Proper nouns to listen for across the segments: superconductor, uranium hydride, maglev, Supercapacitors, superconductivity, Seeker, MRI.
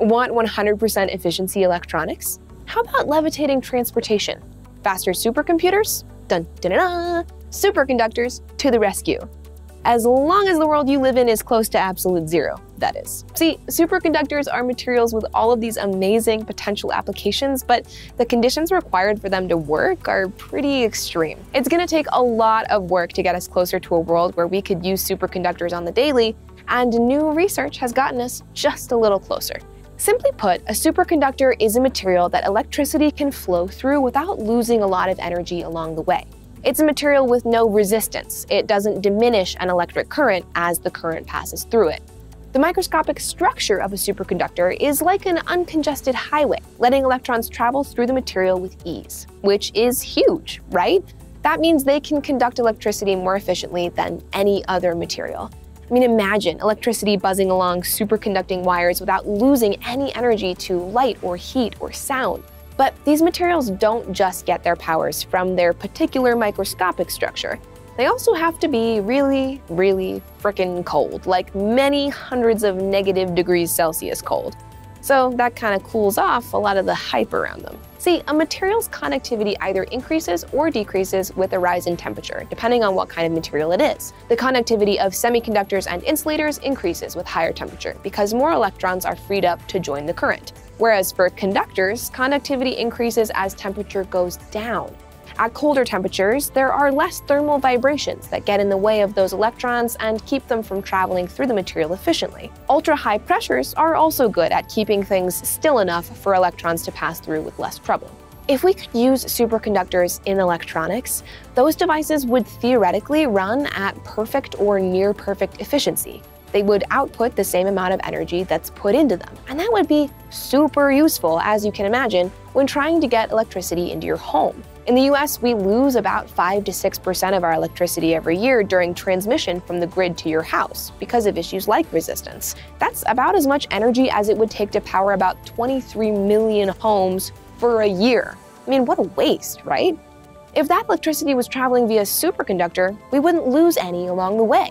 Want 100% efficiency electronics? How about levitating transportation? Faster supercomputers? Dun-dun-dun-dun! Superconductors to the rescue. As long as the world you live in is close to absolute zero, that is. See, superconductors are materials with all of these amazing potential applications, but the conditions required for them to work are pretty extreme. It's gonna take a lot of work to get us closer to a world where we could use superconductors on the daily, and new research has gotten us just a little closer. Simply put, a superconductor is a material that electricity can flow through without losing a lot of energy along the way. It's a material with no resistance. It doesn't diminish an electric current as the current passes through it. The microscopic structure of a superconductor is like an uncongested highway, letting electrons travel through the material with ease, which is huge, right? That means they can conduct electricity more efficiently than any other material. I mean, imagine electricity buzzing along superconducting wires without losing any energy to light or heat or sound. But these materials don't just get their powers from their particular microscopic structure. They also have to be really, really frickin' cold, like many hundreds of negative degrees Celsius cold. So that kind of cools off a lot of the hype around them. See, a material's conductivity either increases or decreases with a rise in temperature, depending on what kind of material it is. The conductivity of semiconductors and insulators increases with higher temperature because more electrons are freed up to join the current. Whereas for conductors, conductivity increases as temperature goes down. At colder temperatures, there are less thermal vibrations that get in the way of those electrons and keep them from traveling through the material efficiently. Ultra-high pressures are also good at keeping things still enough for electrons to pass through with less trouble. If we could use superconductors in electronics, those devices would theoretically run at perfect or near-perfect efficiency. They would output the same amount of energy that's put into them. And that would be super useful, as you can imagine, when trying to get electricity into your home. In the US, we lose about 5 to 6% of our electricity every year during transmission from the grid to your house because of issues like resistance. That's about as much energy as it would take to power about 23 million homes for a year. I mean, what a waste, right? If that electricity was traveling via superconductor, we wouldn't lose any along the way.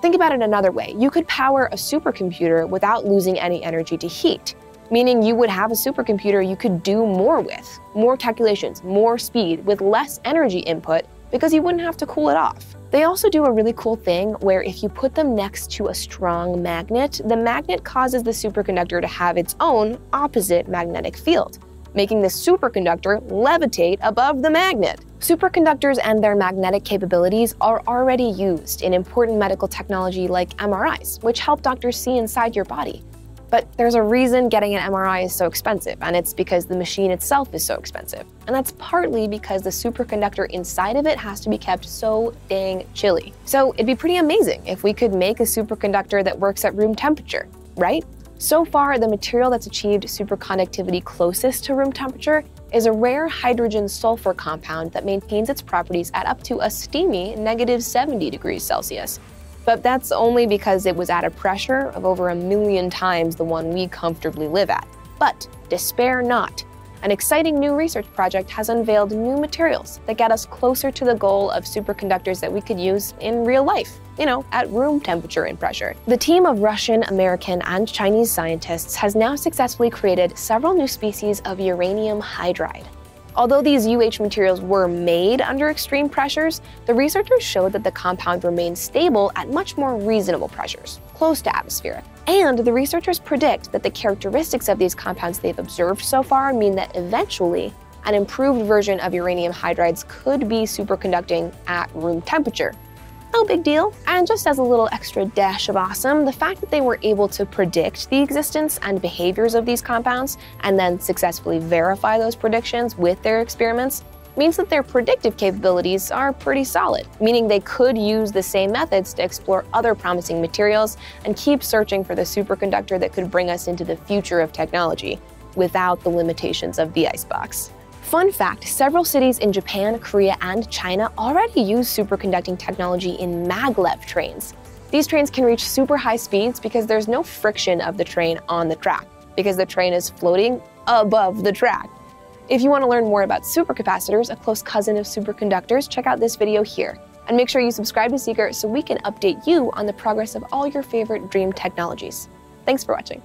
Think about it another way. You could power a supercomputer without losing any energy to heat, meaning you would have a supercomputer you could do more with, more calculations, more speed, with less energy input because you wouldn't have to cool it off. They also do a really cool thing where if you put them next to a strong magnet, the magnet causes the superconductor to have its own opposite magnetic field, making the superconductor levitate above the magnet. Superconductors and their magnetic capabilities are already used in important medical technology like MRIs, which help doctors see inside your body. But there's a reason getting an MRI is so expensive, and it's because the machine itself is so expensive. And that's partly because the superconductor inside of it has to be kept so dang chilly. So it'd be pretty amazing if we could make a superconductor that works at room temperature, right? So far, the material that's achieved superconductivity closest to room temperature is a rare hydrogen-sulfur compound that maintains its properties at up to a steamy -70 degrees Celsius. But that's only because it was at a pressure of over 1,000,000 times the one we comfortably live at. But despair not. An exciting new research project has unveiled new materials that get us closer to the goal of superconductors that we could use in real life. You know, at room temperature and pressure. The team of Russian, American, and Chinese scientists has now successfully created several new species of uranium hydride. Although these materials were made under extreme pressures, the researchers showed that the compound remains stable at much more reasonable pressures, close to atmospheric. And the researchers predict that the characteristics of these compounds they've observed so far mean that eventually, an improved version of uranium hydrides could be superconducting at room temperature. No big deal. And just as a little extra dash of awesome, the fact that they were able to predict the existence and behaviors of these compounds and then successfully verify those predictions with their experiments means that their predictive capabilities are pretty solid, meaning they could use the same methods to explore other promising materials and keep searching for the superconductor that could bring us into the future of technology without the limitations of the icebox. Fun fact, several cities in Japan, Korea, and China already use superconducting technology in maglev trains. These trains can reach super high speeds because there's no friction of the train on the track, because the train is floating above the track. If you want to learn more about supercapacitors, a close cousin of superconductors, check out this video here. And make sure you subscribe to Seeker so we can update you on the progress of all your favorite dream technologies. Thanks for watching.